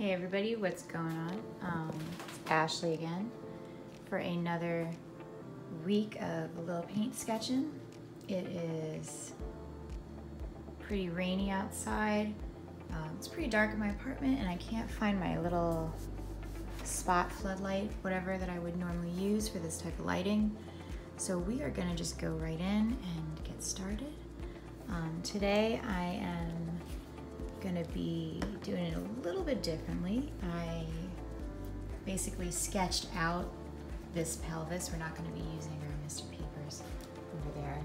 Hey everybody, what's going on? It's Ashley again for another week of a little paint sketching. It is pretty rainy outside. It's pretty dark in my apartment and I can't find my little spot floodlight, whatever that I would normally use for this type of lighting. So we are gonna just go right in and get started. Today I am gonna be doing it a little bit differently. I basically sketched out this pelvis. We're not gonna be using our Mr. Peepers over there.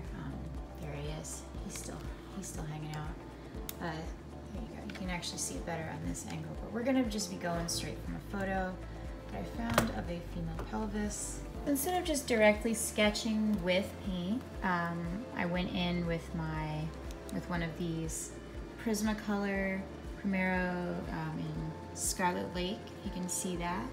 There he is. He's still hanging out. There you go. You can actually see it better on this angle, but we're gonna just be going straight from a photo that I found of a female pelvis. Instead of just directly sketching with paint, I went in with one of these Prismacolor Primero in Scarlet Lake. You can see that.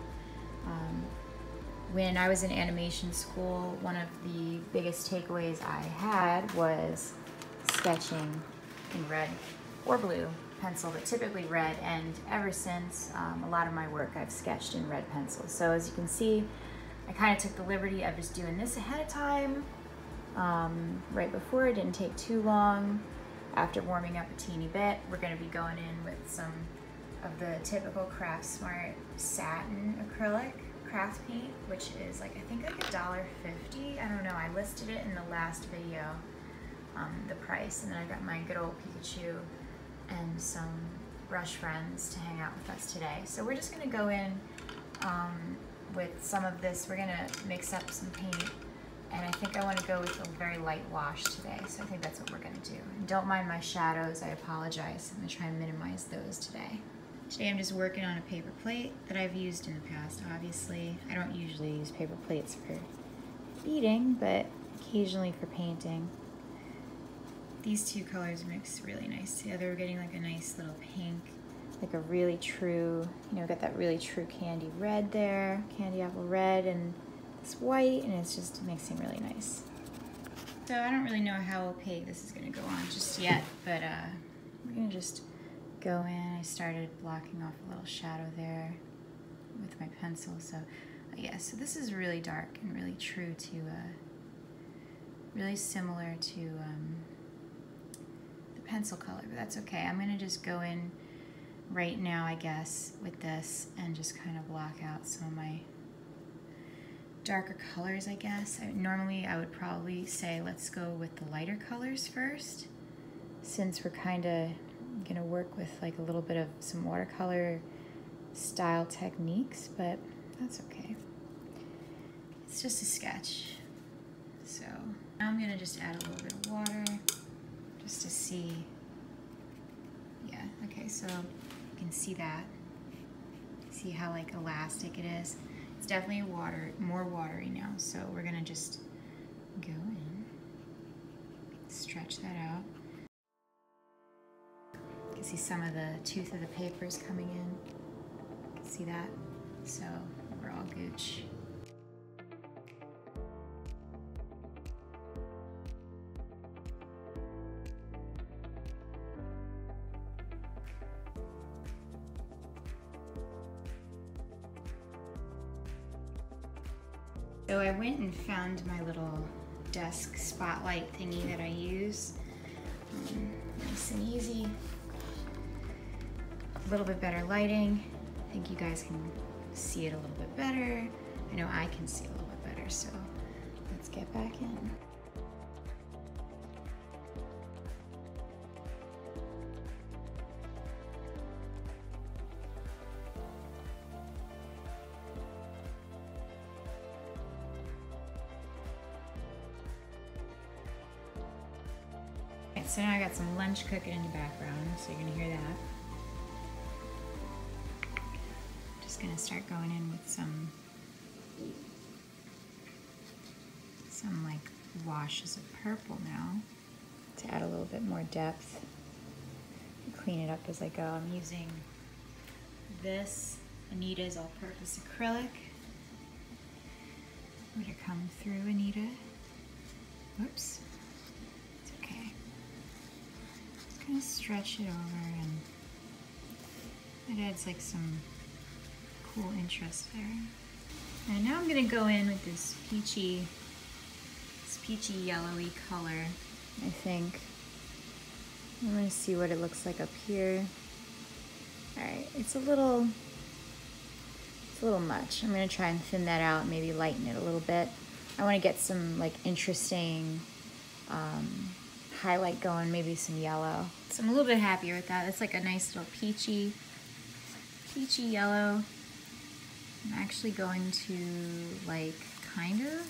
When I was in animation school, one of the biggest takeaways I had was sketching in red or blue pencil, but typically red, and ever since a lot of my work I've sketched in red pencil. So as you can see, I kind of took the liberty of just doing this ahead of time, right before. It didn't take too long. After warming up a teeny bit, we're gonna be going in with some of the typical Craft Smart satin acrylic craft paint, which is I think like $1.50. I don't know, I listed it in the last video, the price, and then I got my good old Pikachu and some brush friends to hang out with us today. So we're just gonna go in with some of this. We're gonna mix up some paint. And I think I want to go with a very light wash today, so I think that's what we're going to do. And don't mind my shadows, I apologize. I'm going to try and minimize those today. Today I'm just working on a paper plate that I've used in the past, obviously. I don't usually use paper plates for eating, but occasionally for painting. These two colors mix really nice together. We're getting like a nice little pink, like a really true, you know, got that really true candy red there, candy apple red, and it's white, and it's just mixing really nice. So I don't really know how opaque this is gonna go on just yet, but we're gonna just go in. I started blocking off a little shadow there with my pencil, so yeah, so this is really dark and really true to, really similar to the pencil color, but that's okay. I'm gonna just go in right now, I guess, with this and just kind of block out some of my darker colors, I guess. Normally I would probably say let's go with the lighter colors first, since we're kind of gonna work with like a little bit of some watercolor style techniques, but that's okay. It's just a sketch. So now I'm gonna just add a little bit of water just to see. Yeah, okay, so you can see that. See how like elastic it is? It's definitely more watery now, so we're gonna just go in, stretch that out. You can see some of the tooth of the papers coming in. See that? So we're all gooch. So I went and found my little desk spotlight thingy that I use. Nice and easy. A little bit better lighting. I think you guys can see it a little bit better. I know I can see a little bit better, so let's get back in. So now I got some lunch cooking in the background, so you're gonna hear that. Just gonna start going in with some like washes of purple now to add a little bit more depth. Clean it up as I go. I'm using this Anita's all-purpose acrylic. I'm gonna come through, Anita. Whoops. Stretch it over, and It adds like some cool interest there. And now I'm gonna go in with this peachy yellowy color, I think. I'm gonna see what it looks like up here. All right, it's a little much. I'm gonna try and thin that out, maybe lighten it a little bit. I wanna get some like interesting highlight going, maybe some yellow. So I'm a little bit happier with that. It's like a nice little peachy yellow. I'm actually going to like kind of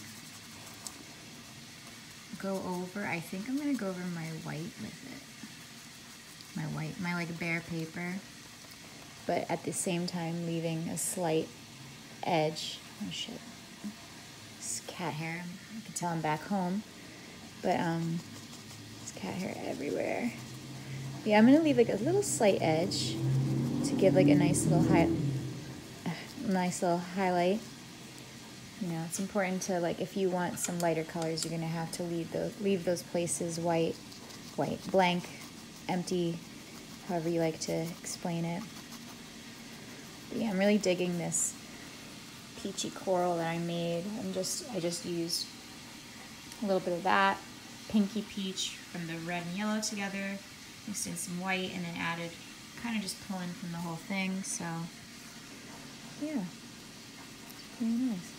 go over, I think I'm gonna go over my white with it. My like bare paper. But at the same time leaving a slight edge. Oh shit, it's cat hair. I can tell I'm back home, but it's cat hair everywhere. But yeah, I'm gonna leave like a little slight edge to give like a nice little highlight. You know, it's important to, like, if you want some lighter colors, you're gonna have to leave those places white, blank, empty, however you like to explain it. But yeah, I'm really digging this peachy coral that I made. I just used a little bit of that pinky peach from the red and yellow together, mixed in some white, and then added, kind of just pulling from the whole thing. So yeah, it's pretty nice.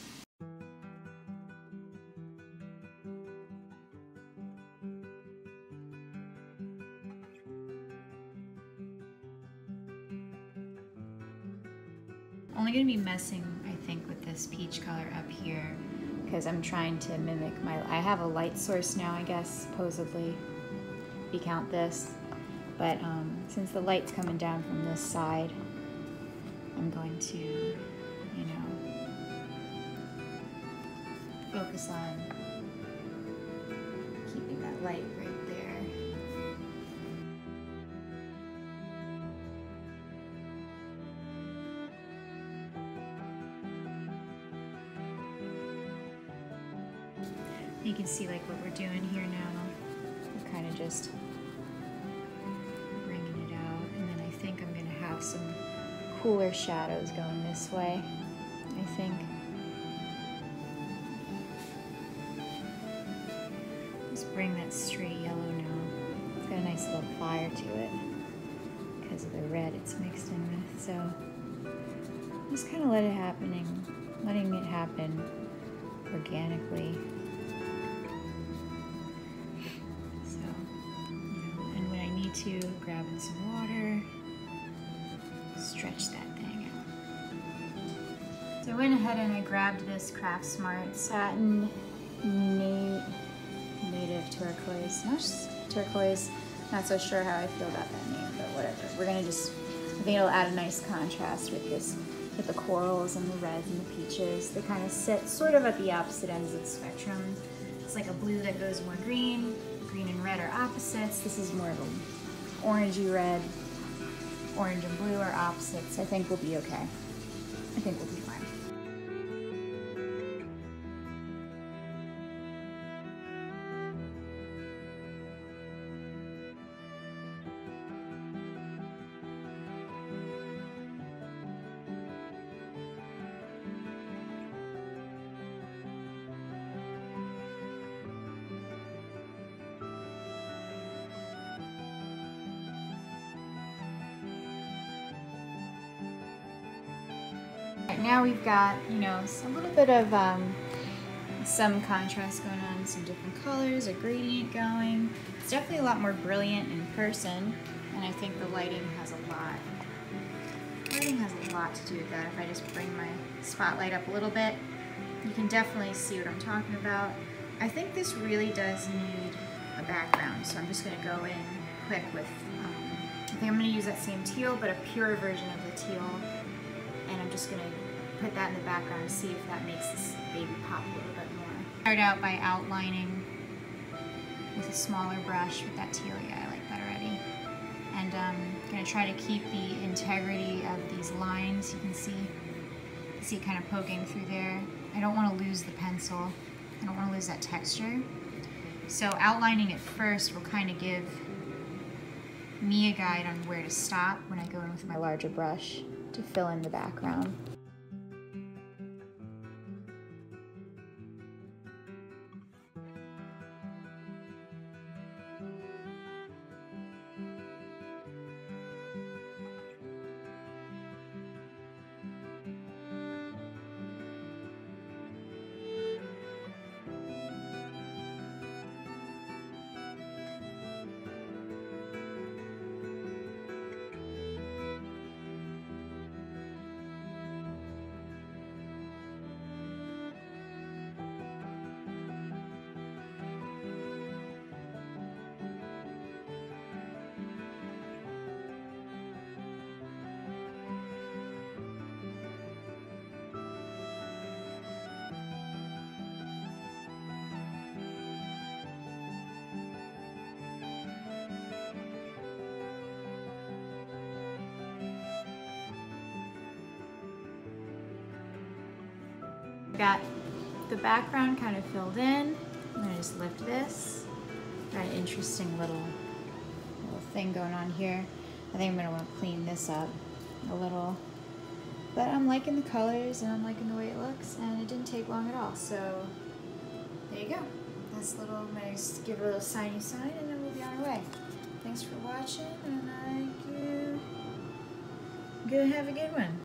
I'm only gonna be messing, I think, with this peach color up here because I'm trying to mimic my, I have a light source now, I guess, supposedly, if you count this, but since the light's coming down from this side, I'm going to, you know, focus on keeping that light right there. You can see like what we're doing here now. We're kind of just bringing it out. And then I think I'm gonna have some cooler shadows going this way, I think. Just bring that straight yellow now. It's got a nice little fire to it because of the red it's mixed in with. So just kind of letting it happen organically. To grabbing some water, stretch that thing out. So I went ahead and I grabbed this Craft Smart satin native turquoise, not just turquoise, not so sure how I feel about that name, but whatever. We're gonna just, I think it'll add a nice contrast with this, with the corals and the reds and the peaches. They kind of sit sort of at the opposite ends of the spectrum. It's like a blue that goes more green, green and red are opposites. This is more of a orangey red, orange and blue are opposites. I think we'll be okay. I think we'll be fine. Now we've got, you know, a little bit of some contrast going on, some different colors, a gradient going. It's definitely a lot more brilliant in person, and I think the lighting has a lot to do with that. If I just bring my spotlight up a little bit, you can definitely see what I'm talking about. I think this really does need a background, so I'm just gonna go in quick with, I think I'm gonna use that same teal, but a pure version of the teal, and I'm just gonna put that in the background and see if that makes this baby pop a little bit more. Start out by outlining with a smaller brush with that teal. Yeah, I like that already. And I'm gonna try to keep the integrity of these lines. You can see it kind of poking through there. I don't wanna lose the pencil. I don't wanna lose that texture. So outlining it first will kind of give me a guide on where to stop when I go in with my larger brush to fill in the background. Got the background kind of filled in. I'm gonna just lift this. Got an interesting little thing going on here. I think I'm gonna want to clean this up a little. But I'm liking the colors and I'm liking the way it looks, and it didn't take long at all. So there you go. This little, I'm gonna just give it a little signy sign and then we'll be on our way. Thanks for watching, and I'm gonna have a good one.